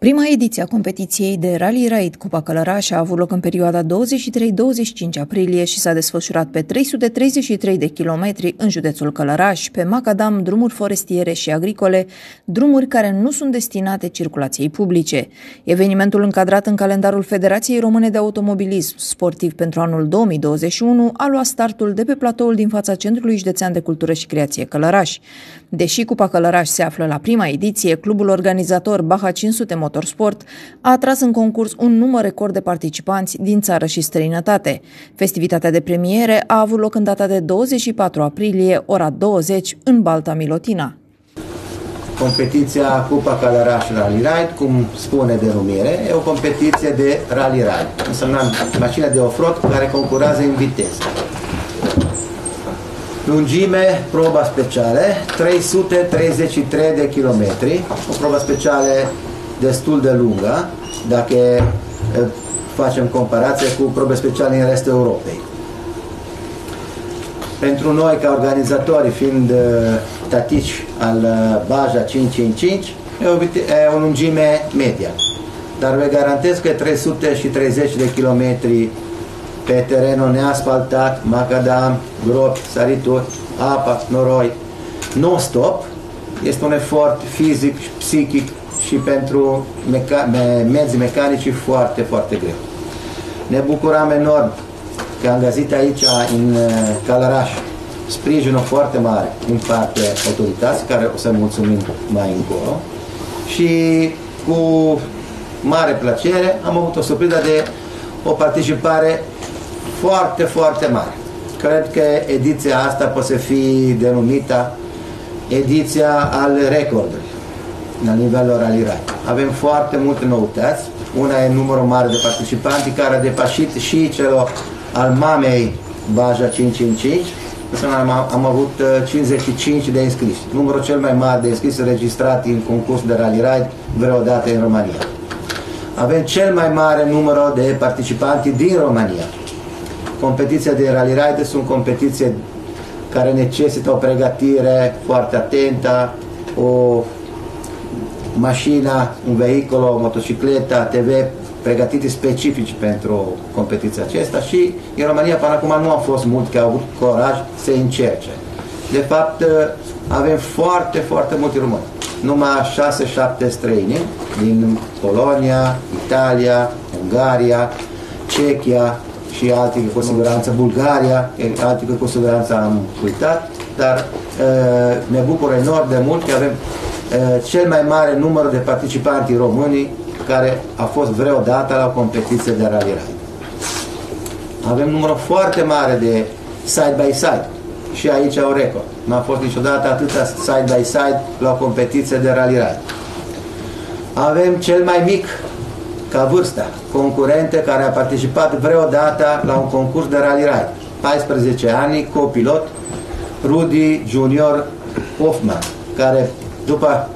Prima ediție a competiției de Rally Raid Cupa Călărași a avut loc în perioada 23-25 aprilie și s-a desfășurat pe 333 de kilometri în județul Călărași, pe macadam, drumuri forestiere și agricole, drumuri care nu sunt destinate circulației publice. Evenimentul încadrat în calendarul Federației Române de Automobilism Sportiv pentru anul 2021 a luat startul de pe platoul din fața Centrului Județean de Cultură și Creație Călărași. Deși Cupa Călărași se află la prima ediție, clubul organizator Baja 500 Mot a atras în concurs un număr record de participanți din țară și străinătate. Festivitatea de premiere a avut loc în data de 24 aprilie, ora 20, în Balta Milotina. Competiția Cupa Călărași Rally Raid, cum spune denumire, e o competiție de Rally Raid, însemnând mașina de off-road care concurează în viteză. Lungime, proba specială, 333 de kilometri, o probă specială destul de lungă, dacă facem comparație cu probe speciale în restul Europei. Pentru noi, ca organizatori, fiind tatici al Baja 555, e o lungime media. Dar vă garantez că 330 de kilometri pe terenul neasfaltat, macadam, gropi, sărituri, apă, noroi, non-stop, este un efort fizic, psihic, și pentru menzi mecanici foarte, foarte greu. Ne bucurăm enorm că am găsit aici, în Călărași, sprijinul foarte mare din partea autorității, care o să mulțumim mai încolo. Și cu mare plăcere am avut o surpriză de o participare foarte, foarte mare. Cred că ediția asta poate fi denumită ediția al recordului la nivelul Rally Raid. Avem foarte multe noutăți. Una e numărul mare de participanți care a depășit și celor al mamei Baja 555. Am avut 55 de înscriși. Numărul cel mai mare de înscriși registrat în concurs de Rally Raid vreodată în România. Avem cel mai mare număr de participanți din România. Competiția de Rally Raid sunt competiții care necesită o pregătire foarte atentă, o mașina, un vehicul, o motocicletă, TV, pregătite specifici pentru competiția aceasta și în România până acum nu au fost mulți care au avut curaj să încerce. De fapt, avem foarte, foarte mulți români. Numai 6-7 străini din Polonia, Italia, Ungaria, Cehia și alții cu siguranță, Bulgaria, alții cu siguranță am uitat, dar ne bucur enorm de mult că avem cel mai mare număr de participanți români care a fost vreodată la o competiție de Rally Raid. Avem număr foarte mare de side-by-side și aici un record. Nu a fost niciodată atâta side-by-side la o competiție de Rally Raid. Avem cel mai mic ca vârstă concurente care a participat vreodată la un concurs de Rally Raid. 14 ani, copilot Rudy Junior Hoffman, care după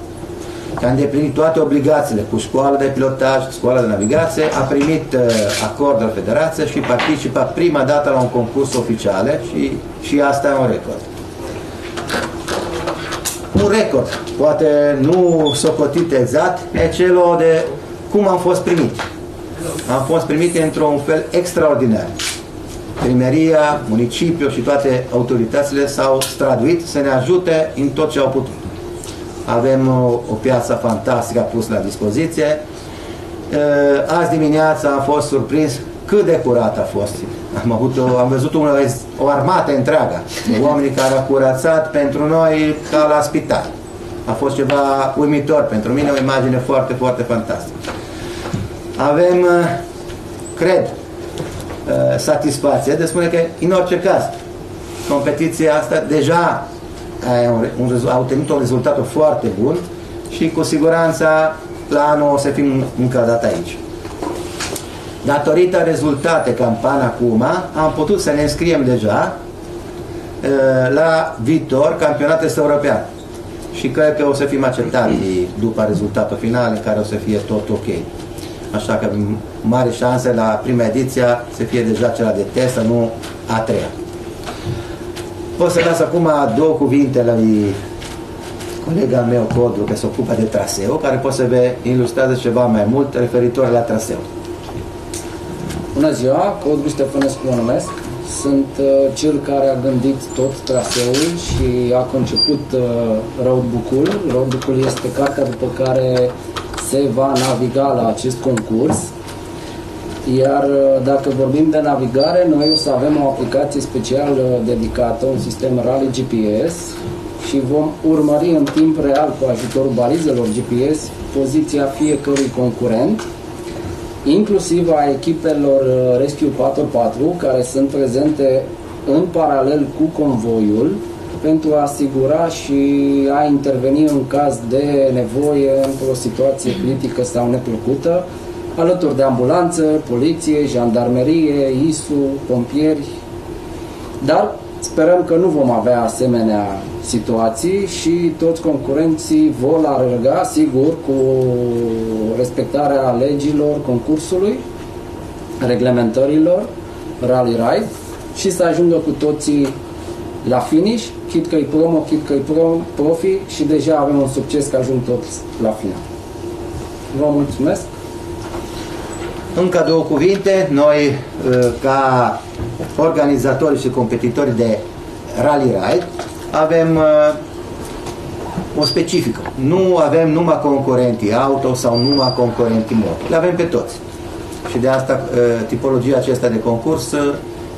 că a îndeplinit toate obligațiile cu școală de pilotaj, școală de navigație, a primit acordul Federației și participa prima dată la un concurs oficial și asta e un record. Un record, poate nu socotit exact, e cel de cum am fost primit. Am fost primit într-un fel extraordinar. Primeria, municipiul și toate autoritățile s-au străduit să ne ajute în tot ce au putut. Avem o piață fantastică pusă la dispoziție. Azi dimineața am fost surprins cât de curat a fost. Am văzut o armată întreagă, oamenii care au curățat pentru noi ca la spital. A fost ceva uimitor pentru mine, o imagine foarte, foarte fantastică. Avem, cred, satisfacție de spune că, în orice caz, competiția asta deja a obținut un rezultat foarte bun și cu siguranță la anul o să fim încă o dată aici. Datorită rezultate cam până acum, am putut să ne înscriem deja la viitor campionatul european și cred că o să fim acceptați după rezultatul final în care o să fie tot ok. Așa că mare șanse la prima ediție să fie deja cea de test, nu a treia. Pot să las acum două cuvinte la colega meu, Codru, care se ocupă de traseu, care poate să vă ilustrează ceva mai mult referitor la traseu. Bună ziua, Codru Ștefănescu mă numesc. Sunt cel care a gândit tot traseul și a conceput Roadbook-ul. Roadbook-ul este cartea după care se va naviga la acest concurs. Iar dacă vorbim de navigare, noi o să avem o aplicație special dedicată, un sistem Rally GPS, și vom urmări în timp real cu ajutorul balizelor GPS poziția fiecărui concurent, inclusiv a echipelor Rescue 4x4 care sunt prezente în paralel cu convoiul pentru a asigura și a interveni în caz de nevoie într-o situație critică sau neplăcută, alături de ambulanță, poliție, jandarmerie, ISU, pompieri, dar sperăm că nu vom avea asemenea situații și toți concurenții vor alerga, sigur, cu respectarea legilor concursului, reglementărilor Rally Raid și să ajungă cu toții la finish, chit că-i promo, chit că-i profi, și deja avem un succes că ajung toți la final. Vă mulțumesc! Încă două cuvinte, noi ca organizatori și competitori de Rally Raid avem o specifică. Nu avem numai concurenții auto sau numai concurenții moto. Le avem pe toți. Și de asta tipologia aceasta de concurs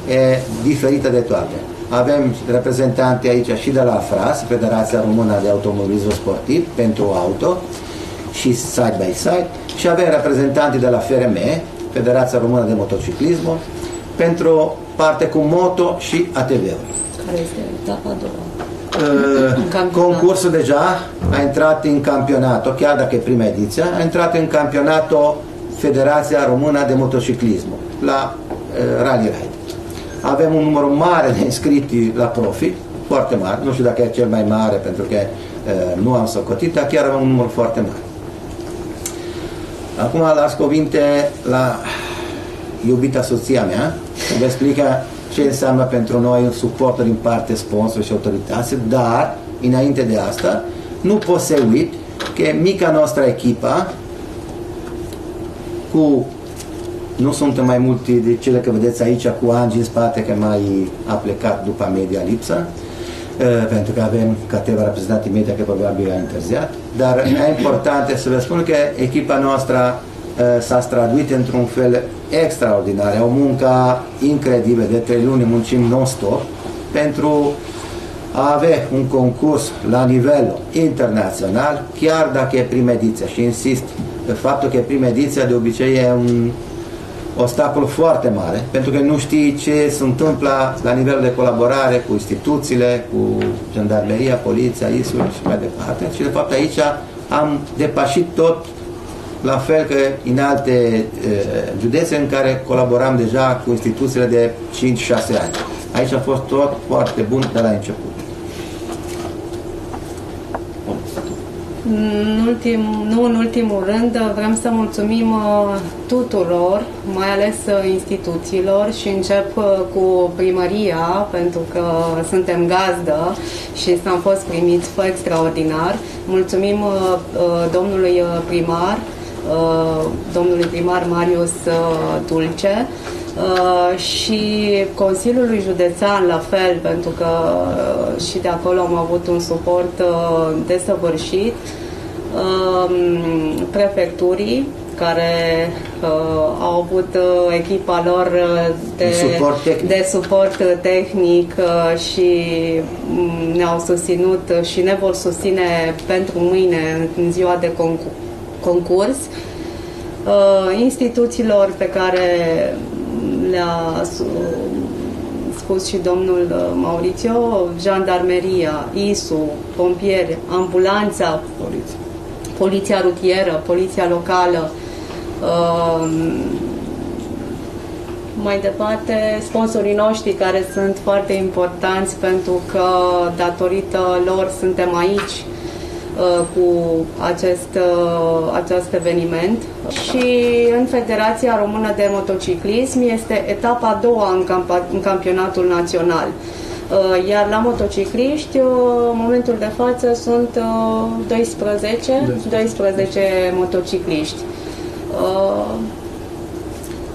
e diferită de toate. Avem reprezentante aici și de la FRAS, Federația Română de Automobilism Sportiv, pentru auto și side-by-side, și avem reprezentanții de la FRME, Federația Română de Motociclismo, pentru parte cu moto și ATV-uri. Care este etapa a doua? Concursul deja a intrat în campionato, chiar dacă e prima ediție, a intrat în campionato Federația Română de Motociclismo, la Rally Raid. Avem un număr mare de înscriti la profi, foarte mare, nu știu dacă e cel mai mare, pentru că nu am socotit, dar chiar avem un număr foarte mare. Acum las cuvinte la iubita soția mea, să vă explică ce înseamnă pentru noi un suport din parte sponsor și autorități, dar, înainte de asta, nu pot să uit că mica noastră echipă, cu, nu sunt mai multe de cele că vedeți aici, cu Angie în spate, că mai a plecat după media lipsă, pentru că avem câteva reprezentanți media că probabil a întârziat, dar e important să vă spun că echipa noastră s-a străduit într-un fel extraordinar, o muncă incredibilă, de 3 luni muncim non-stop pentru a avea un concurs la nivel internațional, chiar dacă e prima ediție, și insist pe faptul că prima ediție de obicei e un obstacol foarte mare, pentru că nu știi ce se întâmplă la nivel de colaborare cu instituțiile, cu jandarmeria, poliția, ISU și mai departe. Și de fapt aici am depășit tot, la fel că în alte județe în care colaboram deja cu instituțiile de 5-6 ani. Aici a fost tot foarte bun de la început. Nu în ultimul rând, vrem să mulțumim tuturor, mai ales instituțiilor, și încep cu primăria, pentru că suntem gazdă și s-am fost primiți extraordinar. Mulțumim domnului primar, Marius Dulce, și Consiliului Județean la fel, pentru că și de acolo am avut un suport desăvârșit, prefecturii care au avut echipa lor de suport tehnic și ne-au susținut și ne vor susține pentru mâine, în ziua de concurs, instituțiilor pe care le-a spus și domnul Maurizio, jandarmeria, ISU, pompieri, ambulanța, poliția rutieră, poliția locală, mai departe sponsorii noștri care sunt foarte importanți, pentru că datorită lor suntem aici cu acest eveniment. Și în Federația Română de Motociclism este etapa a doua în campionatul național. Iar la motocicliști, în momentul de față, sunt 12 motocicliști.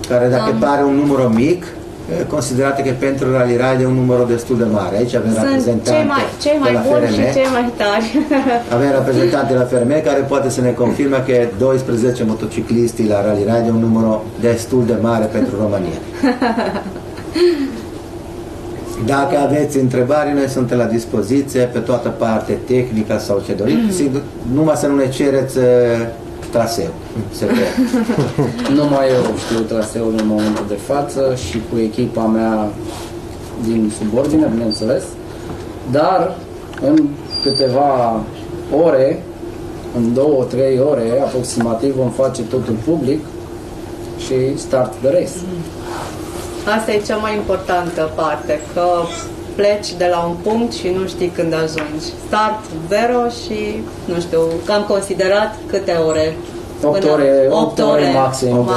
Care, dacă pare un număr mic, considerate că pentru Rally Raid e un număr destul de mare. Aici avem reprezentanți cei mai buni și cei mai tari. Avem reprezentanți de la FRME care poate să ne confirme că 12 motocicliști la Rally Raid e un număr destul de mare pentru România. Dacă aveți întrebări, noi suntem la dispoziție pe toată partea tehnică sau ce doriți, numai să nu ne cereți traseu. Numai eu știu traseul în momentul de față și cu echipa mea din subordine, bineînțeles, dar în câteva ore, în 2-3 ore aproximativ, vom face totul public și start the race. Asta e cea mai importantă parte, că pleci de la un punct și nu știi când ajungi. Start zero și, nu știu, că am considerat câte ore? 8 ore maxim.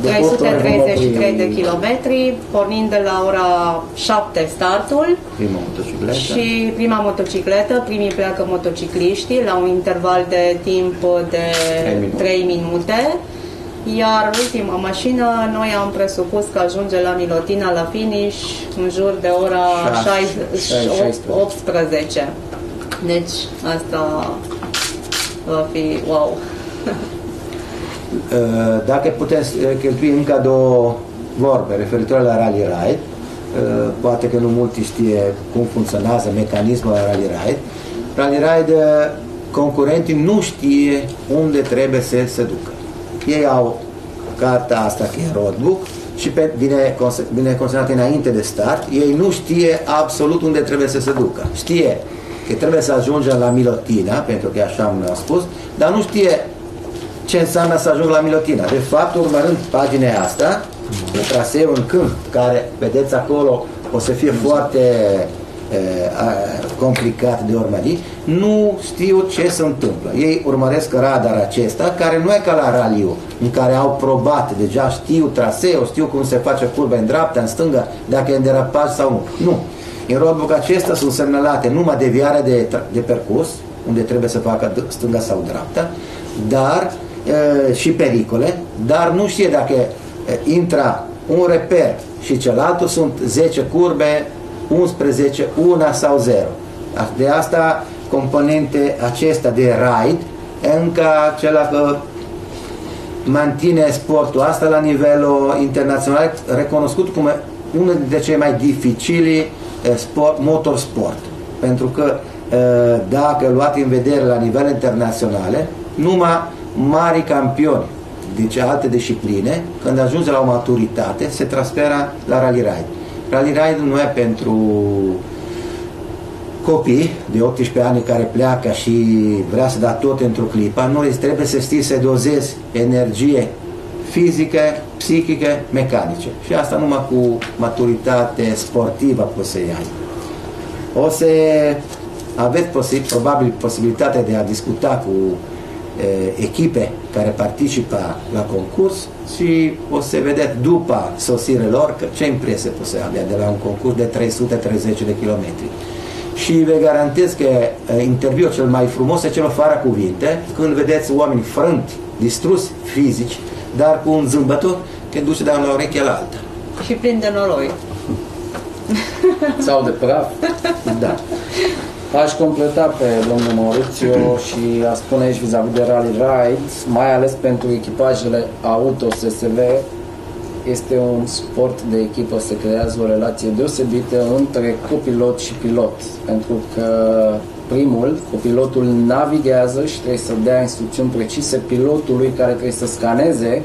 333 de kilometri, pornind de la ora 7 startul. Prima motocicletă. Și prima motocicletă, primii pleacă motocicliștii la un interval de timp de 3 minute. Iar ultima mașină, noi am presupus că ajunge la Milotina, la finish, în jur de ora 18. Deci asta va fi wow. Dacă putem cheltui încă două vorbe referitoare la Rally Raid, poate că nu mulți știe cum funcționează mecanismul la Rally Raid. Rally Raid, concurenții nu știe unde trebuie să se ducă. Ei au cartea asta, că e roadbook, și bine consemnată înainte de start, ei nu știe absolut unde trebuie să se ducă. Știe că trebuie să ajungă la Milotina, pentru că așa mi-a spus, dar nu știe ce înseamnă să ajung la Milotina. De fapt, urmărând pagina asta, de traseu în câmp, care vedeți acolo, o să fie foarte complicat de urmărit, nu știu ce se întâmplă. Ei urmăresc radar acesta, care nu e ca la raliu, în care au probat, deja știu traseul, știu cum se face curba în dreapta, în stânga, dacă e în derapaj sau nu. Nu. În roadbook acesta sunt semnalate numai deviarea de percurs, unde trebuie să facă stânga sau dreapta, dar și pericole, dar nu știe dacă intra un reper și celălalt, sunt 10 curbe, 11, 1 sau 0. De asta, componente acesta de raid, încă acela că manține sportul asta la nivelul internațional, recunoscut cum unul dintre cei mai dificili motorsport. Pentru că dacă luați în vedere la nivel internațional, numai mari campioni, deci alte discipline, când ajunge la o maturitate, se transferă la Rally Raid. Rally Raid nu e pentru copii de 18 ani care pleacă și vrea să dea tot într-o clipă. Noi trebuie să știi să dozezi energie fizică, psihică, mecanice. Și asta numai cu maturitate sportivă poți să iei. O să aveți probabil posibilitatea de a discuta cu echipe care participă la concurs și o să vedeți după sosirea lor ce impresie poți să avea de la un concurs de 330 de kilometri. Și vă garantez că interviul cel mai frumos e cel fără cuvinte, când vedeți oameni frânti, distruși fizici, dar cu un zâmbător că duce de la ureche la alta. Și plin de noroi. Sau de praf. Da. Aș completa pe domnul Maurizio și a spune aici vis-a-vis de Rally Raid, mai ales pentru echipajele auto SSV, este un sport de echipă, se creează o relație deosebită între copilot și pilot, pentru că copilotul navighează și trebuie să dea instrucțiuni precise pilotului, care trebuie să scaneze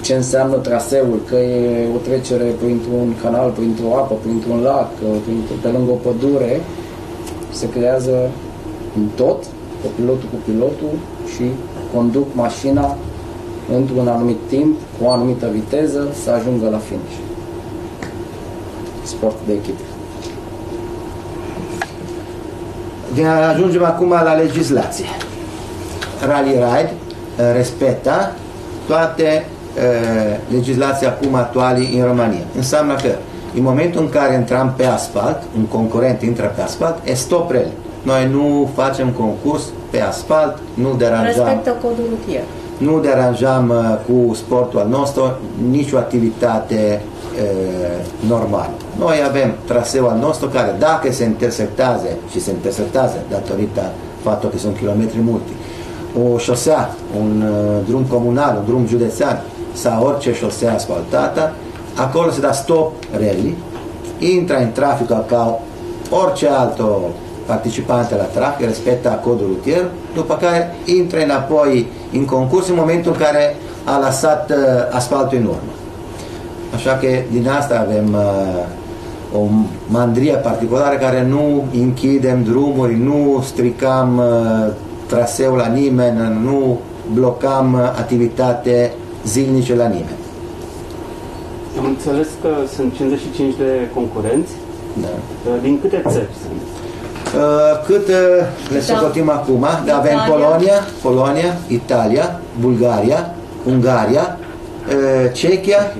ce înseamnă traseul, că e o trecere printr-un canal, printr-o apă, printr-un lac, pe lângă o pădure. Se creează în tot, copilotul cu pilotul, și conduc mașina într-un anumit timp, cu o anumită viteză, să ajungă la finish. Sport de echipă. Ajungem acum la legislație. Rally Raid respectă toate legislația acum actuale în România. Înseamnă că În momentul în care intrăm pe asfalt, un concurent intră pe asfalt, e stop rally. Noi nu facem concurs pe asfalt, nu deranjăm. Respectă codul rutier. Nu deranjăm cu sportul nostru nicio activitate normală. Noi avem traseul nostru care, dacă se intersectează, și se intersectează datorită faptului că sunt kilometri mulți, o șosea, un drum comunal, un drum județean sau orice șosea asfaltată, acolo se dă stop rally, intră în trafic ca orice altă participante la trafic, respectă codul rutier, după care intră înapoi în concurs în momentul în care a lăsat asfaltul în urmă. Așa că din asta avem o mândrie particulară, care nu închidem drumuri, nu stricăm traseul la nimeni, nu blocăm activitate zilnice la nimeni. Am înțeles că sunt 55 de concurenți. Da. Din câte țări sunt? Cât le socotim acum? Da, avem Polonia, Italia, Bulgaria, Ungaria, Cehia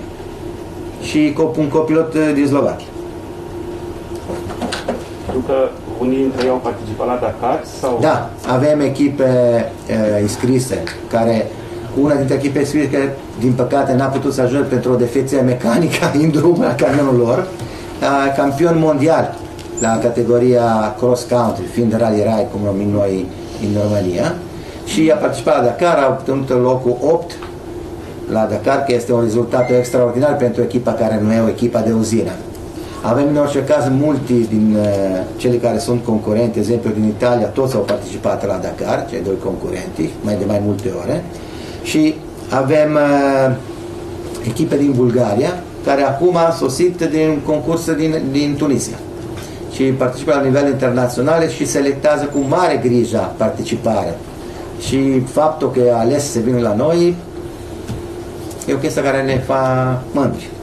și un copilot din Slovacia. Știu că unii dintre ei au participat la Dakar? Sau? Da, avem echipe inscrise, care una dintre echipe inscrise care, din păcate, n-a putut să ajungă pentru o defecție mecanică în drum la camionul lor, campion mondial la categoria cross country, fiind Rally Raid, cum numim noi în România, și a participat la Dakar, a obținut locul 8 la Dakar, că este un rezultat extraordinar pentru echipa care nu e o echipă de uzină. Avem în orice caz mulți din cei care sunt concurenti, de exemplu din Italia, toți au participat la Dakar, cei doi concurenti, mai multe ore, și avem echipe din Bulgaria, care acum a sosit din concurs din Tunisia și participă la nivel internațional și selectează cu mare grijă participare. Și faptul că a ales să vină la noi e o chestie care ne face mândri.